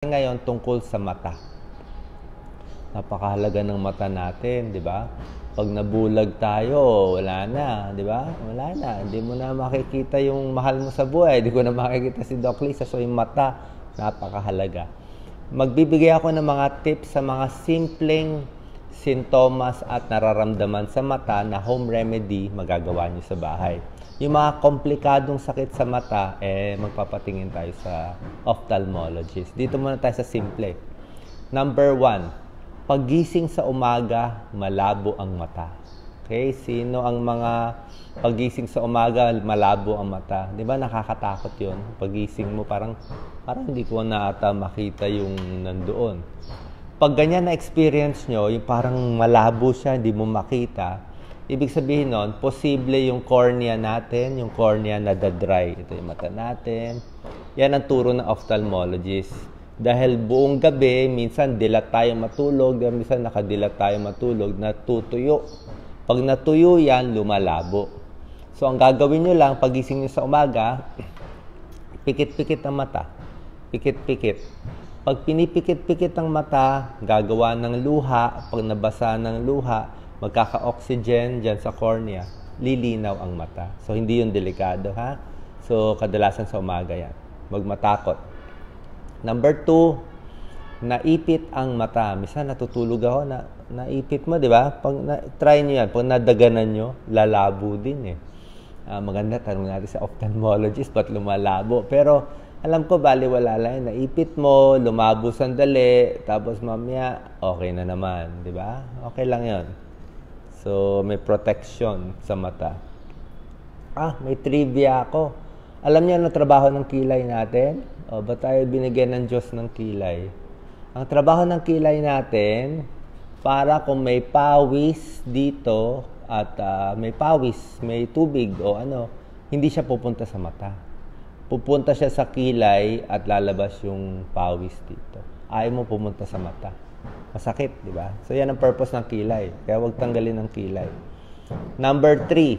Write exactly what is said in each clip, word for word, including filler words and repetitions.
Ngayon tungkol sa mata. Napakahalaga ng mata natin, di ba? Pag nabulag tayo, wala na, di ba? Wala na. Hindi mo na makikita yung mahal mo sa buhay. Hindi ko na makikita si Doc Lisa. So yung mata, napakahalaga. Magbibigay ako ng mga tips sa mga simpleng sintomas at nararamdaman sa mata na home remedy magagawa nyo sa bahay. Yung mga komplikadong sakit sa mata, eh, magpapatingin tayo sa ophthalmologist. Dito muna tayo sa simple. Number one, pagising sa umaga, malabo ang mata. Okay, sino ang mga pagising sa umaga, malabo ang mata? Di ba nakakatakot yun? Pagising mo, parang, parang hindi ko na ata makita yung nandoon. Pag ganyan na experience nyo, yung parang malabo siya, hindi mo makita, ibig sabihin nun, posible yung cornea natin, yung cornea nadadry. Ito yung mata natin. Yan ang turo ng ophthalmologist. Dahil buong gabi, minsan dilat tayo matulog, minsan nakadilat tayo matulog, natutuyo. Pag natuyo yan, lumalabo. So, ang gagawin nyo lang, pagising nyo sa umaga, pikit-pikit ang mata. Pikit-pikit. Pag pinipikit-pikit ang mata, gagawa ng luha. Pag nabasa ng luha, magkaka-oxygen dyan sa cornea, lilinaw ang mata. So, hindi yun delikado, ha? So, kadalasan sa umaga yan. Magmatakot. Number two, naipit ang mata. Misa natutulog ako, na, naipit mo, di ba? Pag na, try nyo yan. Pag nadaganan nyo, lalabo din, eh. Uh, maganda, tanong natin sa ophthalmologist, ba't lumalabo? Pero, alam ko, baliwala lang yun. Naipit mo, lumabo sandali, tapos mamaya, okay na naman, di ba? Okay lang yun. So, may protection sa mata. Ah, may trivia ako. Alam niyo ano trabaho ng kilay natin? O, ba tayo binigyan ng Diyos ng kilay? Ang trabaho ng kilay natin, para kung may pawis dito, at uh, may pawis, may tubig, o ano, hindi siya pupunta sa mata. Pupunta siya sa kilay at lalabas yung pawis dito. Ayaw mo pumunta sa mata. Masakit, di ba? So, yan ang purpose ng kilay. Kaya huwag tanggalin ang kilay. Number three,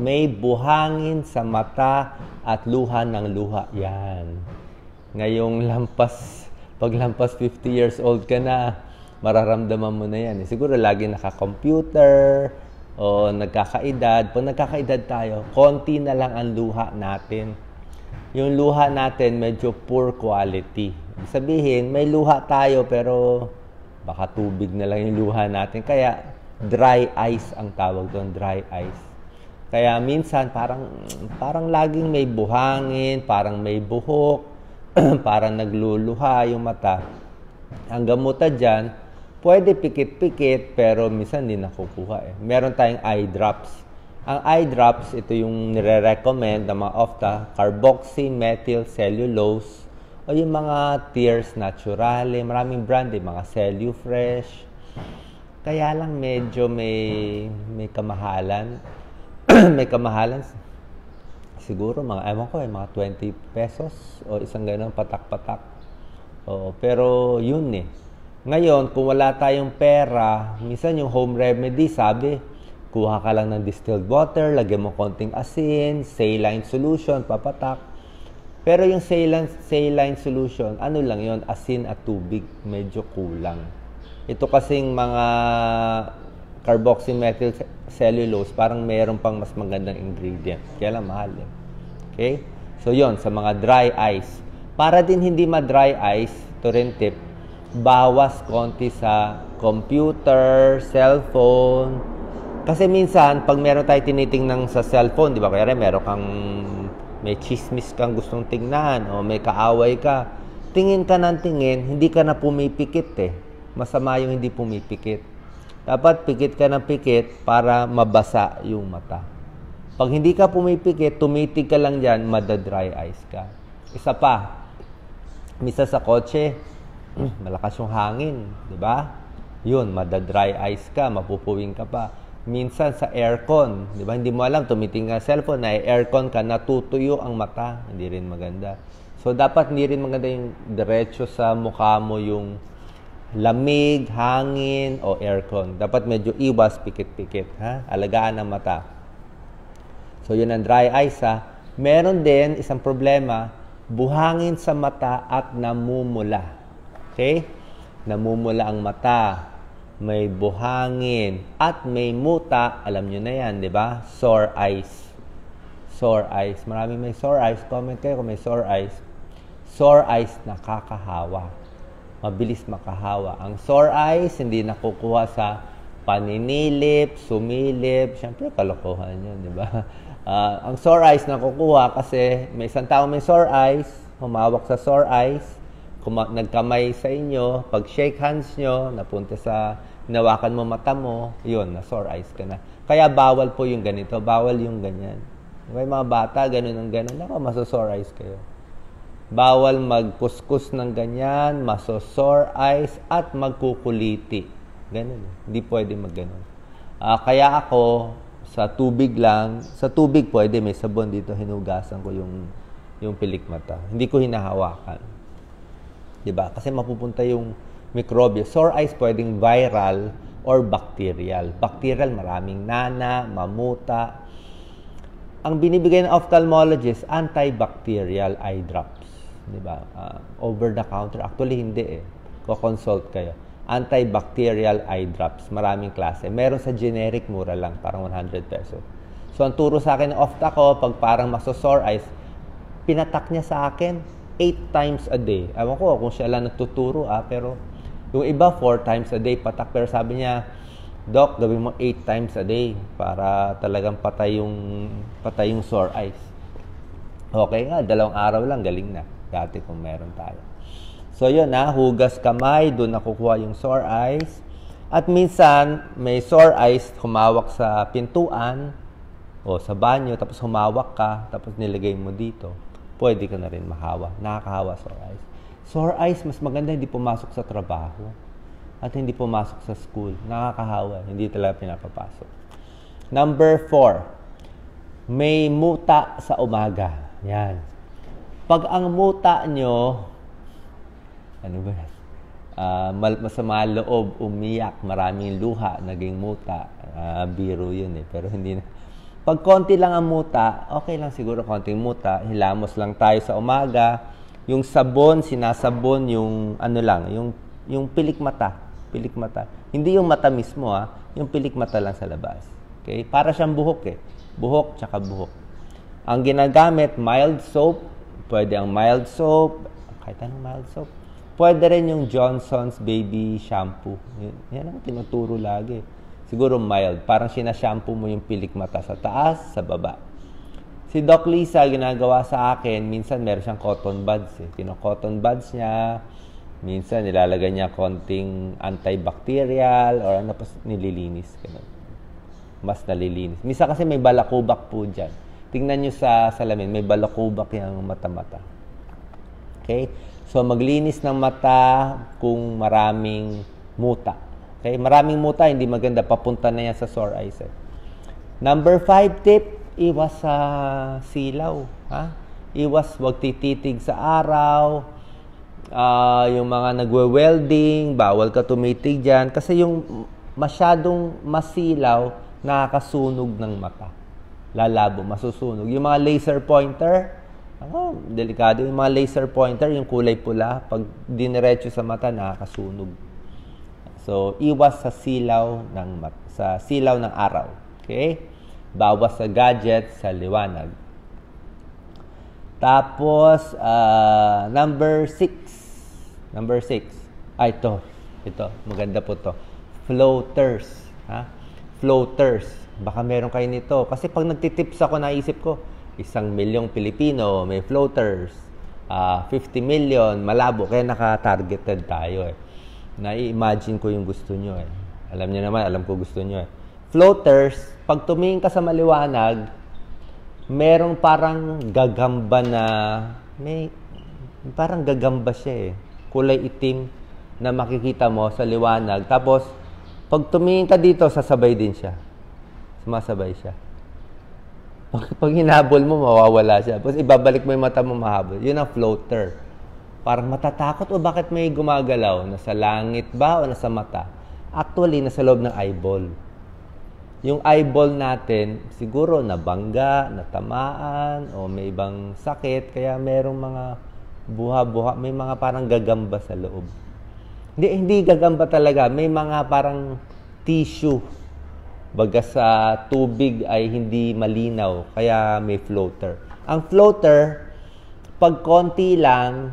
may buhangin sa mata at luha ng luha. Yan. Ngayong lampas, pag lampas fifty years old ka na, mararamdaman mo na yan. Siguro lagi nakakomputer o nagkakaedad. Pag nagkakaedad tayo, konti na lang ang luha natin. Yung luha natin medyo poor quality. Sabihin, may luha tayo pero baka tubig na lang yung luha natin. Kaya dry eyes ang tawag doon, dry eyes. Kaya minsan parang parang laging may buhangin, parang may buhok, parang nagluluha yung mata. Ang gamutan diyan, pwede pikit-pikit pero minsan hindi nakukuha eh. Meron tayong eye drops. Ang eye drops, ito yung nire-recommend ng mga opta, carboxymethylcellulose. O yung mga Tears Naturale, maraming brand, eh, mga Cellufresh. Kaya lang medyo may, may kamahalan. May kamahalan. Siguro, mga, ewan ko, eh, mga twenty pesos o isang ganun, patak-patak. Oo, pero yun eh. Ngayon, kung wala tayong pera, minsan yung home remedy, sabi, kuha ka lang ng distilled water, lagyan mo konting asin, saline solution, papatak. Pero yung saline, saline solution, ano lang yon, asin at tubig, medyo kulang. Ito kasing mga carboxymethylcellulose, parang mayroon pang mas magandang ingredient. Kaya lang mahal eh. Okay? So yon sa mga dry eyes. Para din hindi ma-dry eyes, ito rin tip, bawas konti sa computer, cellphone. Kasi minsan, pag meron tayo tinitingnan sa cellphone, di ba? Kaya rin, meron kang... may chismis kang gustong tingnan o may kaaway ka, tingin ka ng tingin, hindi ka na pumipikit eh. Masama yung hindi pumipikit. Dapat pikit ka ng pikit para mabasa yung mata. Pag hindi ka pumipikit, tumitig ka lang dyan, madadry eyes ka. Isa pa, misa sa kotse, malakas yung hangin, di ba? Yun, madadry eyes ka, mapupuwing ka pa. Minsan sa aircon, di ba? Hindi mo alam, tumitingin ka sa cellphone, na aircon ka, natutuyo ang mata. Hindi rin maganda. So, dapat hindi rin maganda yung diretso sa mukha mo yung lamig, hangin, o aircon. Dapat medyo iwas, pikit-pikit. Ha? Alagaan ang mata. So, yun ang dry eyes, ha? Meron din isang problema, buhangin sa mata at namumula. Okay? Namumula ang mata, may buhangin, at may muta. Alam nyo na yan, di ba? Sore eyes. Sore eyes. Maraming may sore eyes. Comment kayo kung may sore eyes. Sore eyes, nakakahawa. Mabilis makahawa. Ang sore eyes, hindi nakukuha sa paninilip, sumilip. Siyempre, kalokohan yun, di ba? Uh, ang sore eyes nakukuha kasi may isang tao may sore eyes, humawak sa sore eyes, kung nagkamay sa inyo, pag shake hands nyo, napunta sa nawakan mo mata mo, yun, na sore eyes ka na. Kaya bawal po yung ganito, bawal yung ganyan. Okay, mga bata, ganun ang ganun, naka, masosore eyes kayo. Bawal magkuskus ng ganyan, masosore eyes, at magkukuliti. Ganun, hindi pwede magganun. Uh, kaya ako, sa tubig lang, sa tubig pwede, may sabon dito, hinugasan ko yung, yung pilik mata. Hindi ko hinahawakan. Diba? Kasi mapupunta yung mikrobyo. Sore eyes pwedeng viral or bacterial. Bacterial, maraming nana, mamuta. Ang binibigay ng ophthalmologist, antibacterial eye drops. Diba? Uh, over the counter. Actually, hindi eh. Ko-consult kayo. Antibacterial eye drops. Maraming klase. Meron sa generic, mura lang. Parang one hundred peso. So, ang turo sa akin ng oft ako, pag parang masosore eyes, pinatak niya sa akin eight times a day. Ewan ko kung siya lang nagtuturo, ah, pero yung iba four times a day patak. Pero sabi niya, Doc, gawin mo eight times a day para talagang patay yung, patay yung sore eyes. Okay nga, dalawang araw lang, galing na. Dati kung meron tayo. So yun na, ah, hugas kamay, doon nakukuha yung sore eyes. At minsan, may sore eyes, humawak sa pintuan o sa banyo, tapos humawak ka, tapos nilagay mo dito. Pwede ka na rin mahawa. Nakakahawa sore eyes. Sore eyes, mas maganda hindi pumasok sa trabaho at hindi pumasok sa school. Nakakahawa. Hindi talaga pinapapasok. Number four, may muta sa umaga. Yan. Pag ang muta nyo, ano ba? Uh, masama loob, umiyak, maraming luha, naging muta. Uh, biro yun eh. Pero hindi na. Pag konti lang ang muta, okay lang siguro konting muta. Hilamos lang tayo sa umaga. Yung sabon, sinasabon yung ano lang, yung, yung pilik mata. Pilik mata. Hindi yung mata mismo, ha. Yung pilik mata lang sa labas. Okay? Para siyang buhok eh. Buhok tsaka buhok. Ang ginagamit, mild soap. Pwede ang mild soap. Kahit anong mild soap. Pwede rin yung Johnson's baby shampoo. Yan ang tinuturo lagi. Siguro mild. Parang sinashampoo mo yung pilik mata sa taas, sa baba. Si Doc Lisa, ginagawa sa akin, minsan meron siyang cotton buds. Eh. Kino-cotton buds niya. Minsan nilalagay niya konting antibacterial or ano pa, nililinis. Ganun. Mas nalilinis. Minsan kasi may balakubak po dyan. Tingnan nyo sa salamin, may balakubak yung mata-mata. Okay? So, maglinis ng mata kung maraming muta. Okay, maraming muta, hindi maganda. Papunta na yan sa sore eyes. Eh. Number five tip, iwas sa silaw. Ha? Iwas, wag tititig sa araw. Uh, yung mga nagwe-welding, bawal ka tumitig dyan. Kasi yung masyadong masilaw, nakakasunog ng mata. Lalabo, masusunog. Yung mga laser pointer, oh, delikado. Yung mga laser pointer, yung kulay pula, pag diniretso sa mata, nakakasunog. So, iwas sa silaw ng sa silaw ng araw. Okay? Bawas sa gadgets, sa liwanag. Tapos, uh, number six. Number six. Ay, ito. Ito. Maganda po to. Floaters. Ha? Floaters. Baka meron kayo nito. Kasi pag nagtitips ako, naisip ko, isang milyong Pilipino, may floaters. Uh, fifty million, malabo. Kaya naka-targeted tayo eh. Na-imagine ko yung gusto nyo eh. Alam nyo naman, alam ko gusto nyo eh. Floaters, pag tumingin ka sa maliwanag, merong parang gagamba na, may, parang gagamba siya eh. Kulay itim na makikita mo sa liwanag. Tapos, pag tumingin ka dito, sasabay din siya. Sumasabay siya. Pag, pag hinabol mo, mawawala siya. Tapos, ibabalik mo yung mata mo, mahabol. Yun ang floater. Parang matatakot o bakit may gumagalaw? Nasa langit ba o nasa mata? Actually, nasa loob ng eyeball. yung eyeball natin siguro nabangga, natamaan, o may ibang sakit, kaya merong mga buha-buha, may mga parang gagamba sa loob. Hindi, hindi gagamba talaga, may mga parang tissue, baga sa tubig ay hindi malinaw, kaya may floater. Ang floater, pag konti lang,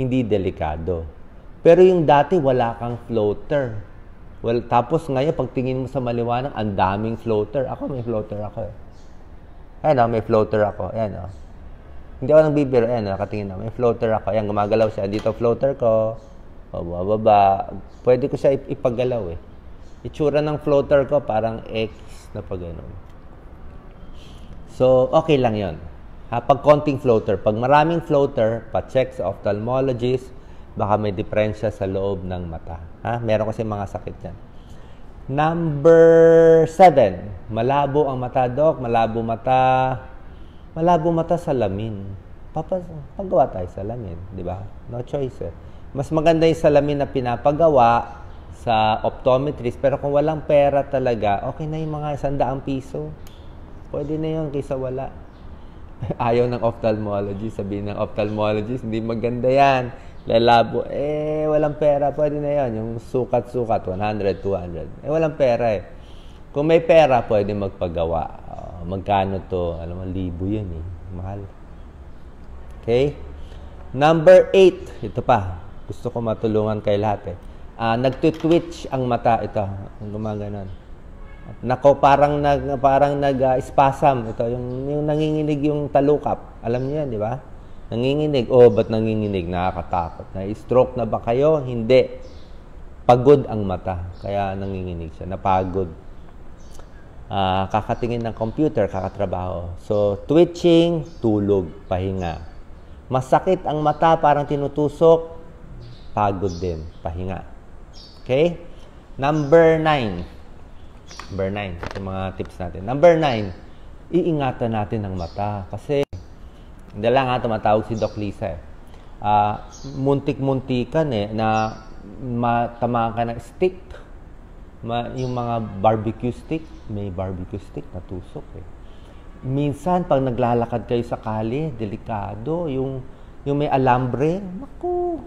hindi delikado. Pero yung dati, wala kang floater. Well, tapos ngayon, pag tingin mo sa maliwanag, ang daming floater. Ako, may floater ako. Ayan o, may floater ako. Ayan o. Hindi ako nagbibiro. Ayan o, nakatingin na. May floater ako. Ayan, gumagalaw siya. Dito, floater ko. Bababa. Pwede ko siya ipagalaw eh. Itsura ng floater ko, parang X na pag ganun. So, okay lang yun. Ha, pag konting floater. Pag maraming floater, pa-check sa ophthalmologist. Baka may diferensya sa loob ng mata. Ha? Meron kasi mga sakit yan. Number seven. Malabo ang mata, Doc. Malabo mata. Malabo mata sa lamin. Papas, paggawa tayo sa lamin. Di ba? No choice eh. Mas maganda yung salamin na pinapagawa sa optometrist. Pero kung walang pera talaga, okay na yung mga sandaang piso. Pwede na yun kaysa wala. Ayaw ng ophthalmologist. Sabihin ng ophthalmologist, hindi maganda yan. Lalabo, eh, walang pera, pwede na yun. Yung sukat-sukat, one hundred, two hundred. Eh, walang pera eh. Kung may pera, pwede magpagawa. Uh, magkano to? Alam mo, libo yun eh. Mahal. Okay? Number eight. Ito pa. Gusto ko matulungan kay lahat eh. Uh, nagtutwitch ang mata. Ito, gumaganon. Nako, parang nag, parang nag-spasm. Uh, ito, yung, yung nanginginig yung talukap. Alam niyo yan, di ba? Nanginginig. Oh, ba't nanginginig? Nakakatakot. Na-stroke na ba kayo? Hindi. Pagod ang mata. Kaya nanginginig siya. Napagod. Uh, kakatingin ng computer, kakatrabaho. So, twitching, tulog, pahinga. Masakit ang mata, parang tinutusok. Pagod din, pahinga. Okay? Number nine. Number nine. Ito mga tips natin. Number nine. Iingatan natin ang mata. Kasi, dala nga tumatawag si Doc Lisa eh. Uh, muntik-muntikan eh na matamaan ka ng stick. Ma, yung mga barbecue stick. May barbecue stick natusok eh. Minsan pag naglalakad kayo sa kali, delikado. Yung, yung may alambre, naku.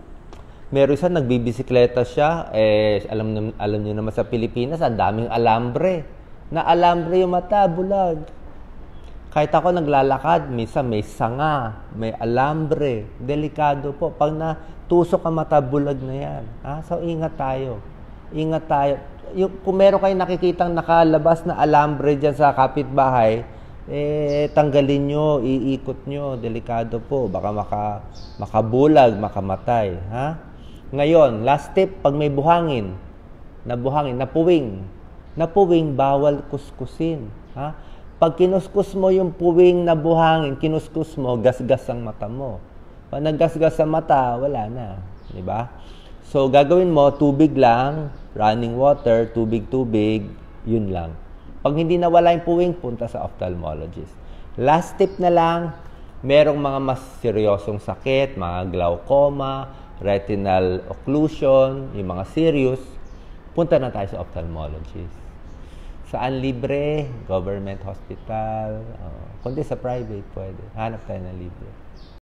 Meron isa nagbibisikleta siya. Eh, alam, alam nyo naman sa Pilipinas, ang daming alambre. Na alambre yung mata, bulag. Kahit ako naglalakad, minsan may sanga, may alambre. Delikado po. Pag natusok ang mata, bulag na yan. Ah, so, ingat tayo. Ingat tayo. Yung, kung meron kayong nakikitang nakalabas na alambre dyan sa kapitbahay, eh, tanggalin nyo, iikot nyo. Delikado po. Baka maka, makabulag, makamatay. Ha? Ngayon, last tip, pag may buhangin, nabuhangin, napuwing. Napuwing, bawal kuskusin. Ha? Pag kinuskus mo yung puwing na buhangin, kinuskus mo, gasgas ang mata mo. Pag naggasgas ang mata, wala na. Diba? So, gagawin mo, tubig lang, running water, tubig-tubig, yun lang. Pag hindi nawala yung puwing, punta sa ophthalmologist. Last tip na lang, merong mga mas seryosong sakit, mga glaucoma, retinal occlusion, yung mga serious, punta na tayo sa ophthalmologist. Saan libre? Government hospital. Oh. Kundi sa private pwede. Hanap tayo ng libre.